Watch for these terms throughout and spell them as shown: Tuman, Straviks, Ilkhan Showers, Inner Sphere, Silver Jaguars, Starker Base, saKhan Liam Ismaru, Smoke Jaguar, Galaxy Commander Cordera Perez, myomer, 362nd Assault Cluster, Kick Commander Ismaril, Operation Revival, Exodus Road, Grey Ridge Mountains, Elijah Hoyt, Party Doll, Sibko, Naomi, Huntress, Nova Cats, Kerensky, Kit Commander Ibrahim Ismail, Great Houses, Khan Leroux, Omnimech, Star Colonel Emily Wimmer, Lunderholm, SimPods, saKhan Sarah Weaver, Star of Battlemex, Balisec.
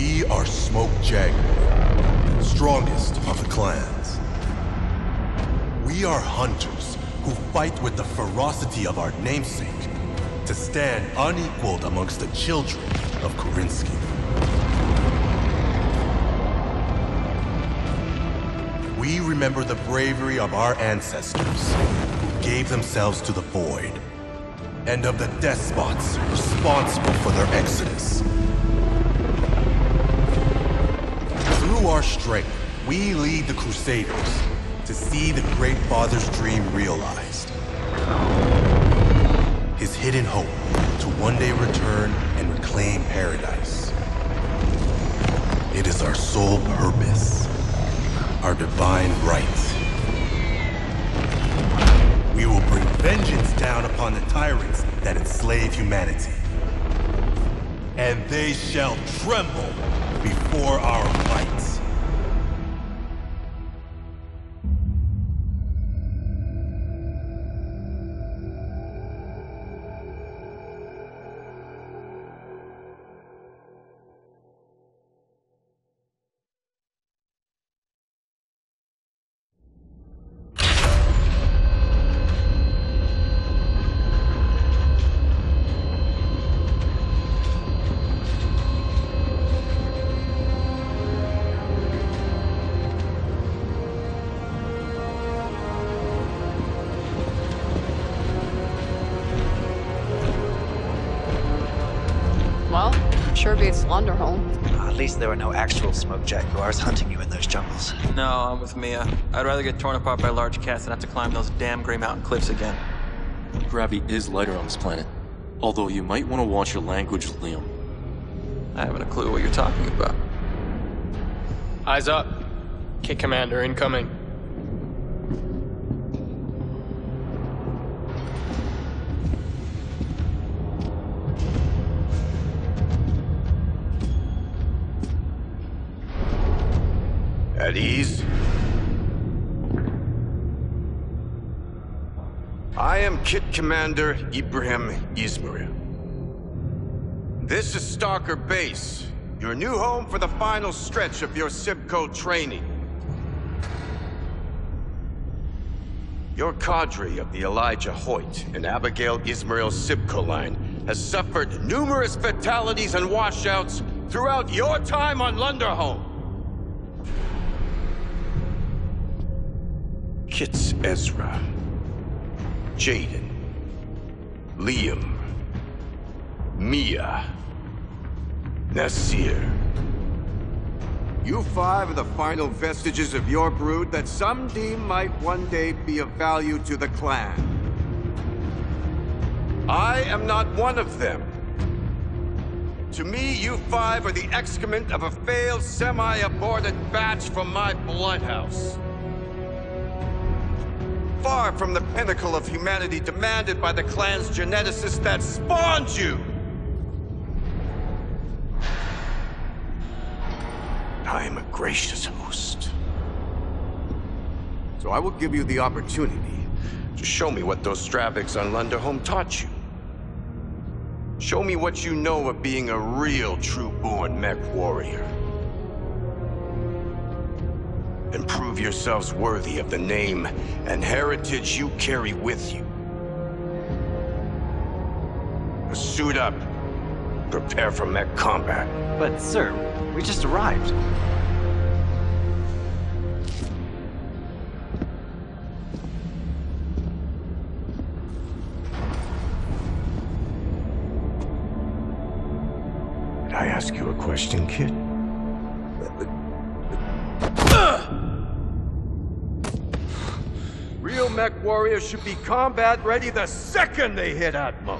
We are Smoke Jaguar, strongest of the clans. We are hunters who fight with the ferocity of our namesake to stand unequaled amongst the children of Kerensky. We remember the bravery of our ancestors who gave themselves to the void, and of the despots responsible for their exodus. Through our strength, we lead the Crusaders to see the Great Father's dream realized. His hidden hope to one day return and reclaim paradise. It is our sole purpose, our divine right. We will bring vengeance down upon the tyrants that enslave humanity. And they shall tremble before our might. Sure beats Lunderholm. At least there were no actual Smoke Jaguars hunting you in those jungles. No, I'm with Mia. I'd rather get torn apart by large cats than have to climb those damn Grey Mountain cliffs again. Gravity is lighter on this planet. Although you might want to watch your language, Liam. I haven't a clue what you're talking about. Eyes up. Kit Commander incoming. At ease. I am Kit Commander Ibrahim Ismail. This is Starker Base, your new home for the final stretch of your Sibko training. Your cadre of the Elijah Hoyt and Abigail Ismaril's Sibko line has suffered numerous fatalities and washouts throughout your time on Lunderholm. Kit's Ezra, Jaden, Liam, Mia, Nasir. You five are the final vestiges of your brood that some deem might one day be of value to the clan. I am not one of them. To me, you five are the excrement of a failed semi-aborted batch from my bloodhouse. Far from the pinnacle of humanity demanded by the clan's geneticist that spawned you! I am a gracious host. So I will give you the opportunity to show me what those Straviks on Lunderholm taught you. Show me what you know of being a real true-born mech warrior. And prove yourselves worthy of the name and heritage you carry with you. Suit up. Prepare for mech combat. But, sir, we just arrived. Did I ask you a question, kid? Real mech warriors should be combat ready the second they hit Atmo.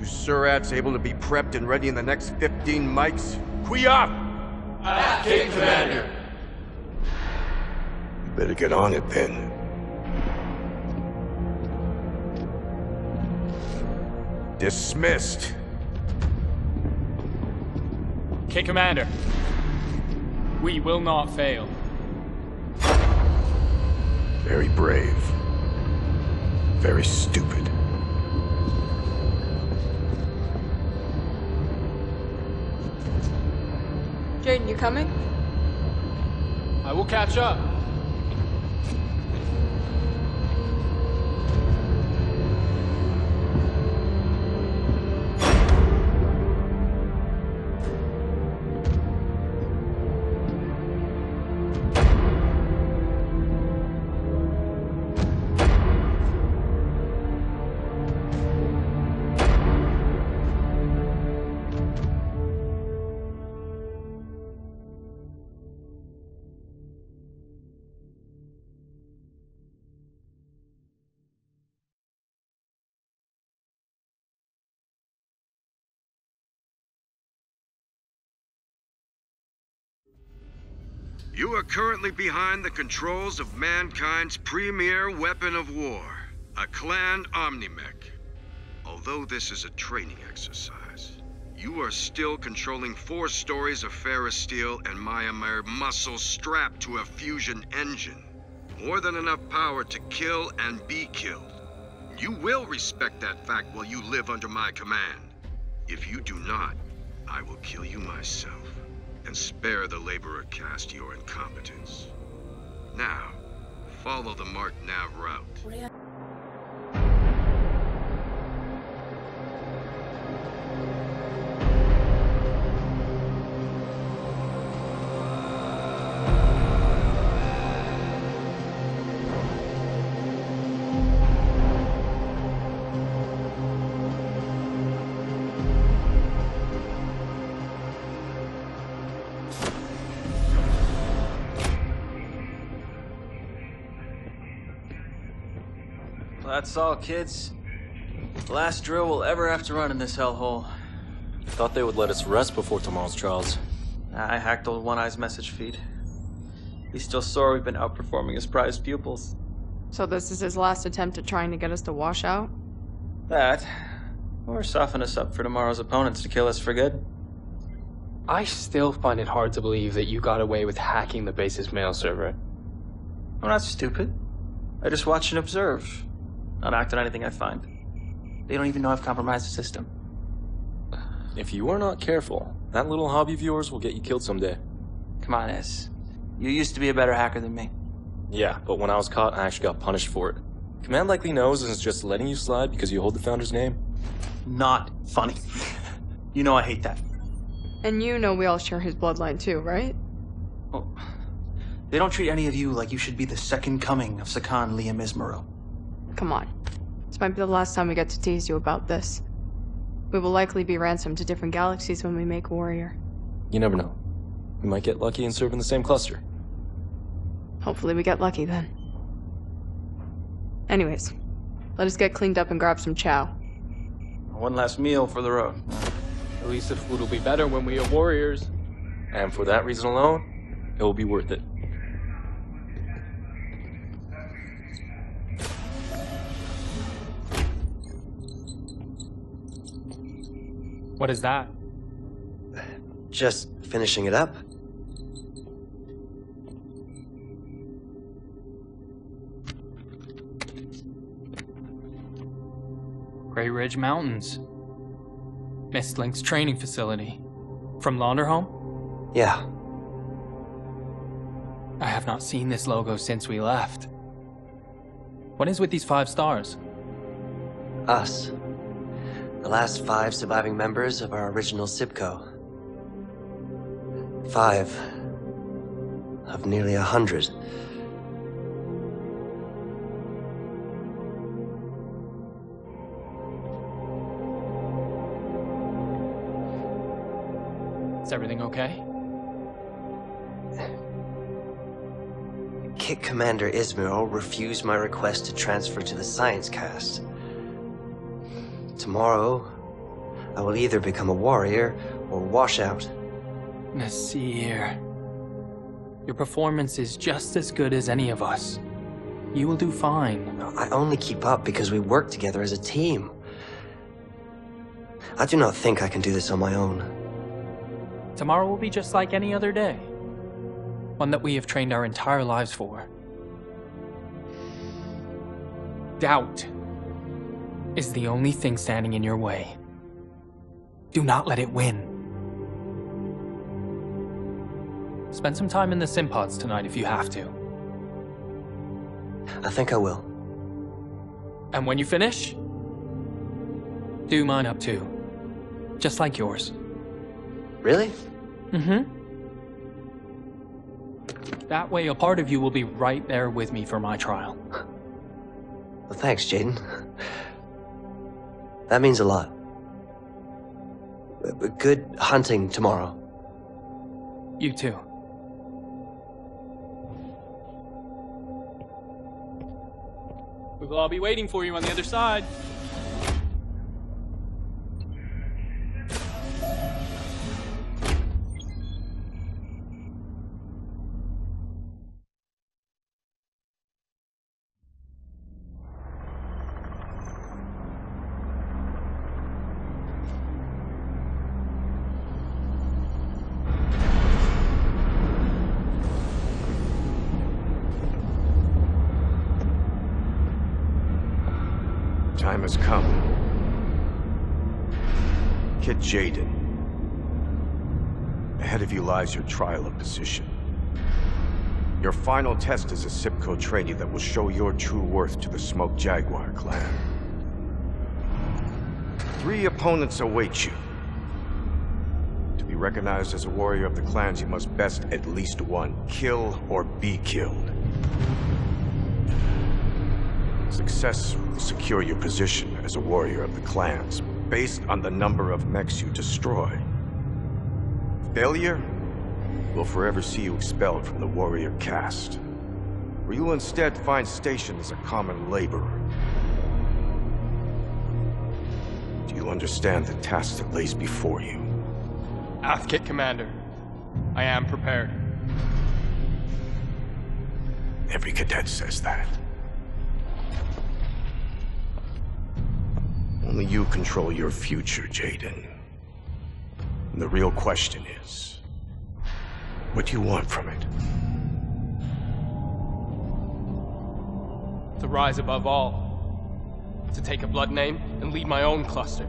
You Surats able to be prepped and ready in the next 15 mics? Kwiaf! At King Commander! You better get on it then. Dismissed. King Commander. We will not fail. Very brave. Very stupid. Jaden, you coming? I will catch up. You are currently behind the controls of mankind's premier weapon of war, a clan Omnimech. Although this is a training exercise, you are still controlling 4 stories of ferrous steel and myomer muscle strapped to a fusion engine. More than enough power to kill and be killed. You will respect that fact while you live under my command. If you do not, I will kill you myself. And spare the laborer caste your incompetence. Now, follow the marked nav route. That's all, kids. The last drill we'll ever have to run in this hellhole. Thought they would let us rest before tomorrow's trials. Nah, I hacked old One Eye's message feed. He's still sore we've been outperforming his prized pupils. So this is his last attempt at trying to get us to wash out? That, or soften us up for tomorrow's opponents to kill us for good. I still find it hard to believe that you got away with hacking the base's mail server. I'm not stupid. I just watch and observe. Not act on anything I find. They don't even know I've compromised the system. If you are not careful, that little hobby of yours will get you killed someday. Come on, Ez. You used to be a better hacker than me. Yeah, but when I was caught, I actually got punished for it. Command likely knows and is just letting you slide because you hold the Founder's name. Not funny. You know I hate that. And you know we all share his bloodline too, right? Oh. They don't treat any of you like you should be the second coming of saKhan Liam Ismaru. Come on. This might be the last time we get to tease you about this. We will likely be ransomed to different galaxies when we make Warrior. You never know. We might get lucky and serve in the same cluster. Hopefully we get lucky then. Anyways, let us get cleaned up and grab some chow. One last meal for the road. At least the food will be better when we are warriors. And for that reason alone, it will be worth it. What is that? Just finishing it up. Grey Ridge Mountains. Mistlink's training facility. From Lunderholm? Yeah. I have not seen this logo since we left. What is with these 5 stars? Us. The last 5 surviving members of our original Sibko. 5 of nearly 100. Is everything okay? Kick Commander Ismaril refused my request to transfer to the science caste. Tomorrow, I will either become a warrior or wash out. Nasir, your performance is just as good as any of us. You will do fine. I only keep up because we work together as a team. I do not think I can do this on my own. Tomorrow will be just like any other day. One that we have trained our entire lives for. Doubt is the only thing standing in your way. Do not let it win. Spend some time in the SimPods tonight if you have to. I think I will. And when you finish, do mine up too. Just like yours. Really? Mm-hmm. That way a part of you will be right there with me for my trial. Well, thanks, Jaden. That means a lot. Good hunting tomorrow. You too. We will all be waiting for you on the other side. Has come. Kit Jaden, ahead of you lies your trial of position. Your final test is a Sibko trainee that will show your true worth to the Smoke Jaguar clan. 3 opponents await you. To be recognized as a warrior of the clans, you must best at least 1 kill or be killed. Success will secure your position as a warrior of the clans, based on the number of mechs you destroy. Failure will forever see you expelled from the warrior caste, where you will instead find station as a common laborer. Do you understand the task that lays before you? Ath, Kit Commander. I am prepared. Every cadet says that. Only you control your future, Jaden. And the real question is, what do you want from it? To rise above all. To take a blood name and lead my own cluster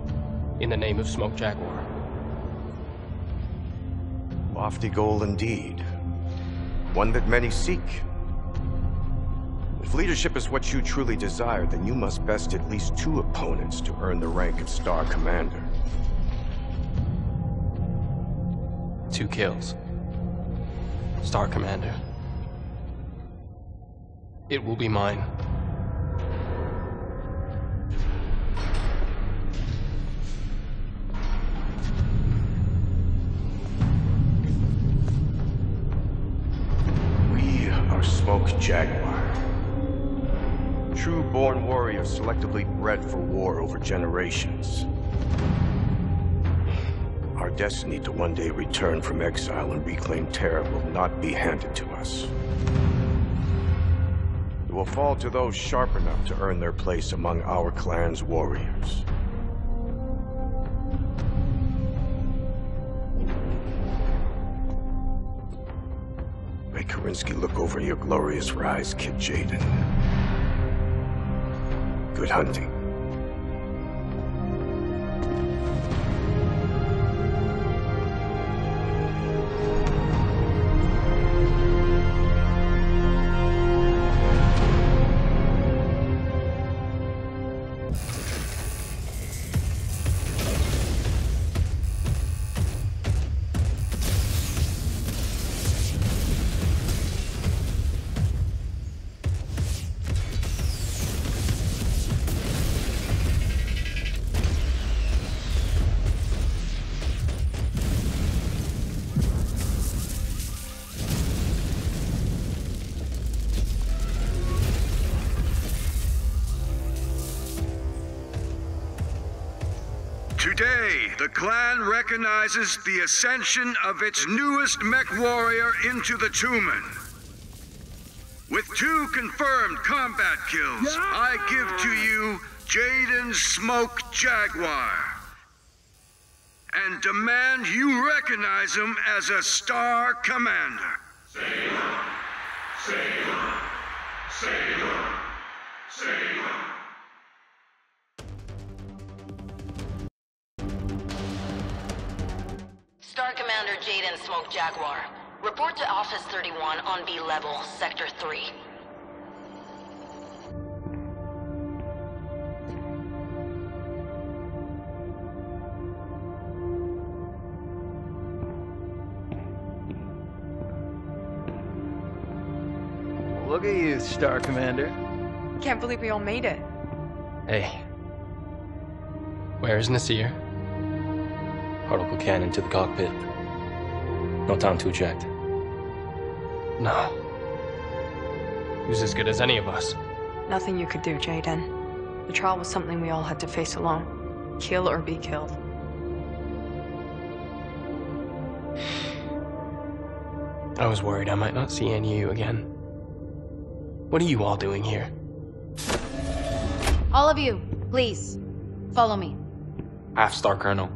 in the name of Smoke Jaguar. Lofty goal indeed. One that many seek. If leadership is what you truly desire, then you must best at least 2 opponents to earn the rank of Star Commander. 2 kills. Star Commander. It will be mine. We are Smoke Jaguar. True-born warriors selectively bred for war over generations. Our destiny to one day return from exile and reclaim terror will not be handed to us. It will fall to those sharp enough to earn their place among our clan's warriors. May Kerensky look over your glorious rise, Kit Jaden. Good hunting. The clan recognizes the ascension of its newest mech warrior into the Tuman. With 2 confirmed combat kills, yeah! I give to you Jaden Smoke Jaguar and demand you recognize him as a Star Commander. Sailor! Sailor! Sailor! Sailor! Star Commander Jaden Smoke Jaguar, Report to Office 31 on B level, Sector 3. Look at you, Star Commander. Can't believe we all made it. Hey. Where is Nasir? Particle cannon to the cockpit. No time to eject. No. Who's as good as any of us? Nothing you could do, Jaden. The trial was something we all had to face alone. Kill or be killed. I was worried I might not see any of you again. What are you all doing here? All of you, please, follow me. Half-Star Colonel.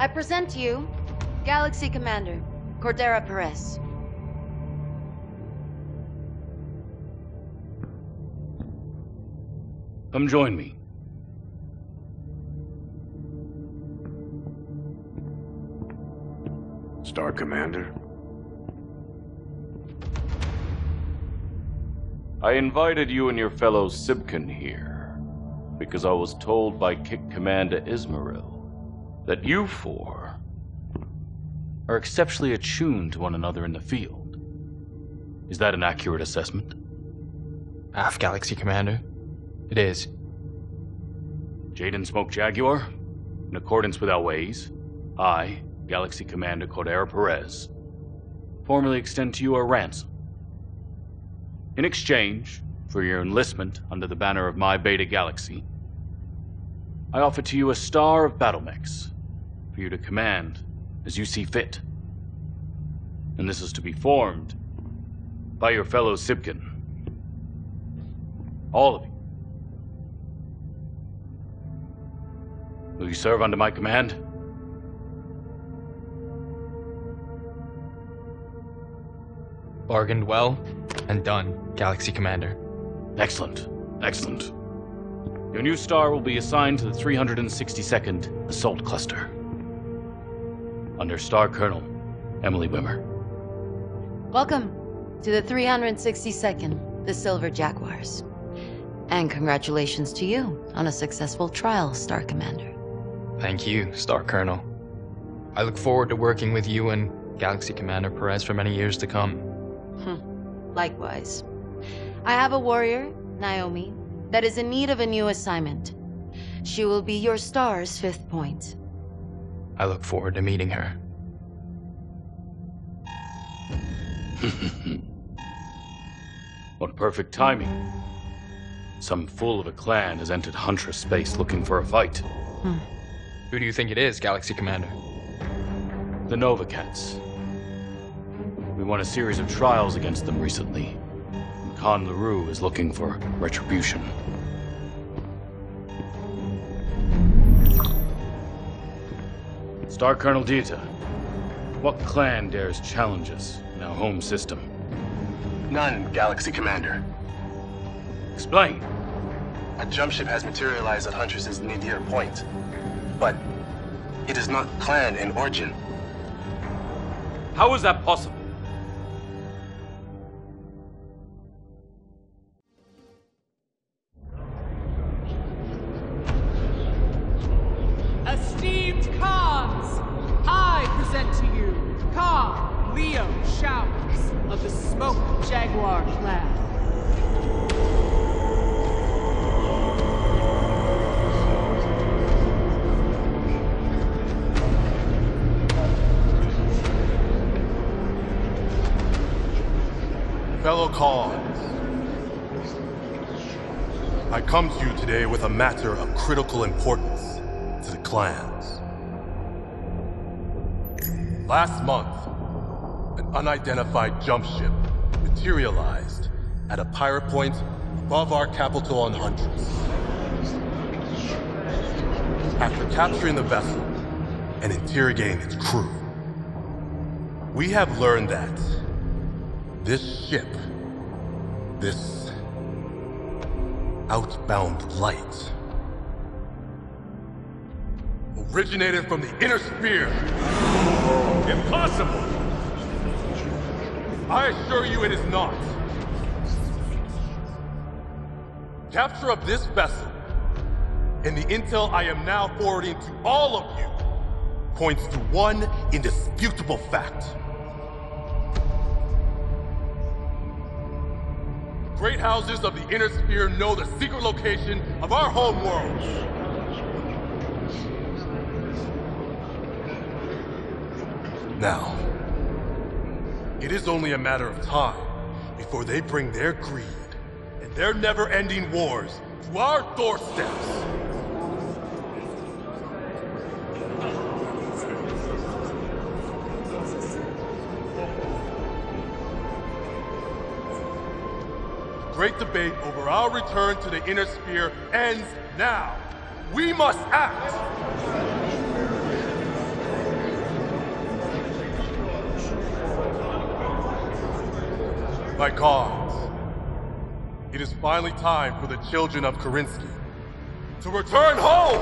I present to you Galaxy Commander Cordera Perez. Come join me. Star Commander. I invited you and your fellow Sibkin here because I was told by Kick Commander Ismaril that you four are exceptionally attuned to one another in the field. Is that an accurate assessment? Half Galaxy Commander. It is. Jaden Smoke Jaguar, in accordance with our ways, I, Galaxy Commander Cordera Perez, formally extend to you a ransom. In exchange for your enlistment under the banner of my Beta Galaxy, I offer to you a Star of Battlemex for you to command as you see fit. And this is to be formed by your fellow Sibkin. All of you. Will you serve under my command? Bargained well and done, Galaxy Commander. Excellent. Excellent. Your new star will be assigned to the 362nd Assault Cluster. Under Star Colonel Emily Wimmer. Welcome to the 362nd, the Silver Jaguars. And congratulations to you on a successful trial, Star Commander. Thank you, Star Colonel. I look forward to working with you and Galaxy Commander Perez for many years to come. Likewise. I have a warrior, Naomi, that is in need of a new assignment. She will be your star's fifth point. I look forward to meeting her. What perfect timing. Some fool of a clan has entered Huntress space looking for a fight. Who do you think it is, Galaxy Commander? The Nova Cats. We won a series of trials against them recently, and Khan Leroux is looking for retribution. Star Colonel Dieter, what clan dares challenge us in our home system? None, Galaxy Commander. Explain. A jump ship has materialized at Huntress's nadir point. But it is not clan in origin. How is that possible? Esteemed Khans, I present to you Khan Leroux Showers of the Smoke Jaguar clan. Fellow Khans, I come to you today with a matter of critical importance to the clans. Last month, an unidentified jump ship materialized at a pirate point above our capital on Huntress. After capturing the vessel and interrogating its crew, We have learned that this ship, this outbound light, originated from the Inner Sphere. Impossible! I assure you it is not. Capture of this vessel and the intel I am now forwarding to all of you points to one indisputable fact. The Great Houses of the Inner Sphere know the secret location of our home world. Now, it is only a matter of time before they bring their greed and their never-ending wars to our doorsteps. The great debate over our return to the Inner Sphere ends now. We must act! My cause, it is finally time for the children of Kerensky to return home!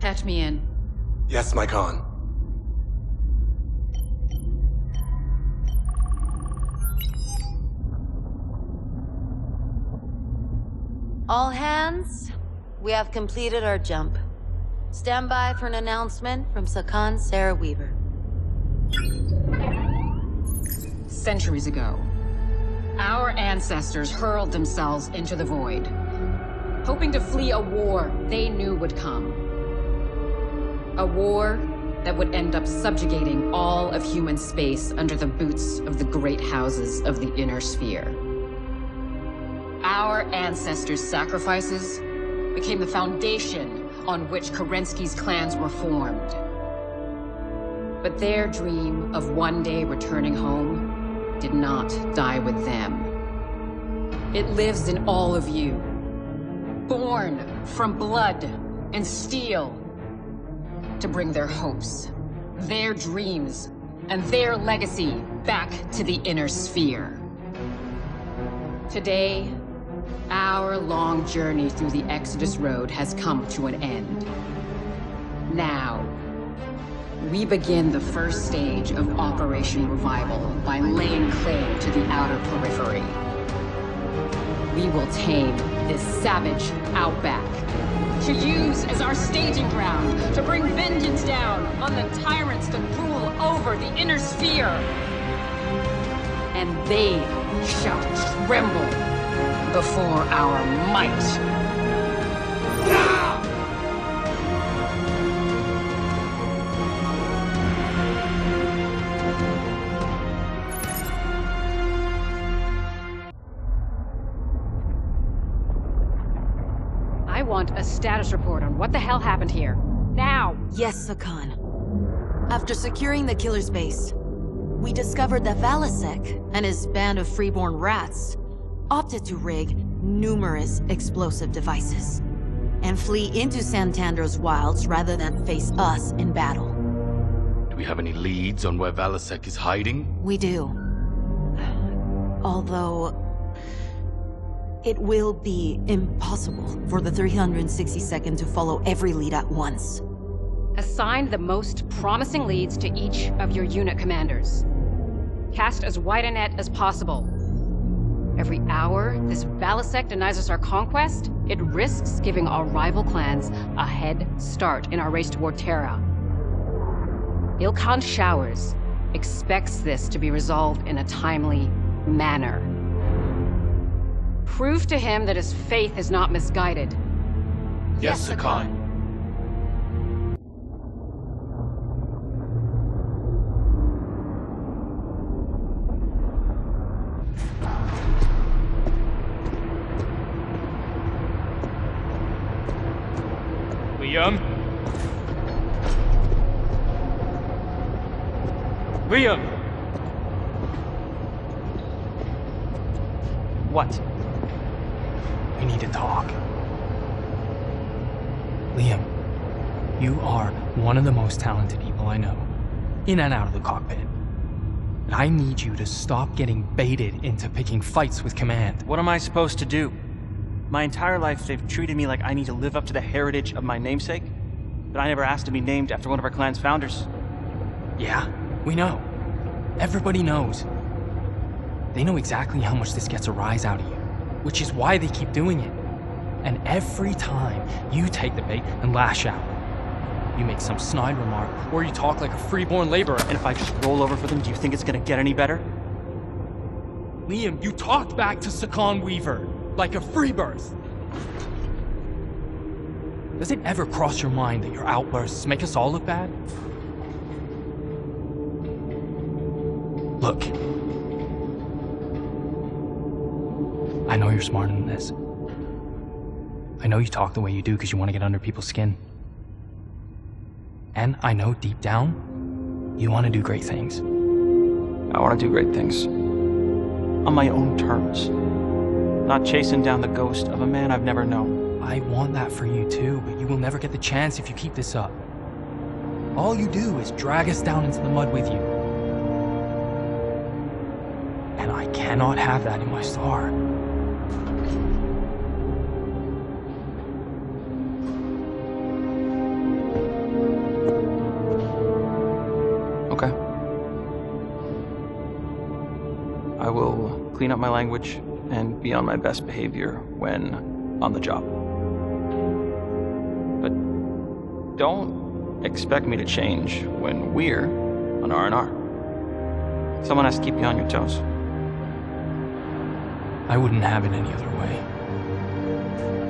Patch me in. Yes, my Khan. All hands, we have completed our jump. Stand by for an announcement from saKhan Sarah Weaver. Centuries ago, our ancestors hurled themselves into the void, hoping to flee a war they knew would come. A war that would end up subjugating all of human space under the boots of the Great Houses of the Inner Sphere. Our ancestors' sacrifices became the foundation on which Kerensky's clans were formed. But their dream of one day returning home did not die with them. It lives in all of you, born from blood and steel, to bring their hopes, their dreams, and their legacy back to the Inner Sphere. Today, our long journey through the Exodus Road has come to an end. Now, we begin the first stage of Operation Revival by laying claim to the outer periphery. We will tame this savage outback, to use as our staging ground, to bring vengeance down on the tyrants that rule over the Inner Sphere. And they shall tremble before our might. A status report on what the hell happened here. Now! Yes, saKhan. After securing the killer's base, we discovered that Balisec and his band of freeborn rats opted to rig numerous explosive devices and flee into Santander's wilds rather than face us in battle. Do we have any leads on where Balisec is hiding? We do. Although it will be impossible for the 362nd to follow every lead at once. Assign the most promising leads to each of your unit commanders. Cast as wide a net as possible. Every hour this Balisec denies us our conquest, it risks giving our rival clans a head start in our race toward Terra. Ilkhan Showers expects this to be resolved in a timely manner. Prove to him that his faith is not misguided. Yes, saKhan. Liam! What? We need to talk. Liam, you are one of the most talented people I know, in and out of the cockpit. And I need you to stop getting baited into picking fights with Command. What am I supposed to do? My entire life, they've treated me like I need to live up to the heritage of my namesake, but I never asked to be named after one of our clan's founders. Yeah, we know. Everybody knows. They know exactly how much this gets a rise out of you, which is why they keep doing it. And every time you take the bait and lash out, you make some snide remark, or you talk like a freeborn laborer. And if I just roll over for them, do you think it's gonna get any better? Liam, you talked back to saKhan Weaver. Like a freebirth. Does it ever cross your mind that your outbursts make us all look bad? Look. I know you're smarter than this. I know you talk the way you do because you want to get under people's skin. And I know deep down, you want to do great things. I want to do great things. On my own terms. Not chasing down the ghost of a man I've never known. I want that for you too, but you will never get the chance if you keep this up. All you do is drag us down into the mud with you. And I cannot have that in my star. Okay. I will clean up my language and be on my best behavior when on the job. But don't expect me to change when we're on R&R. Someone has to keep you on your toes. I wouldn't have it any other way.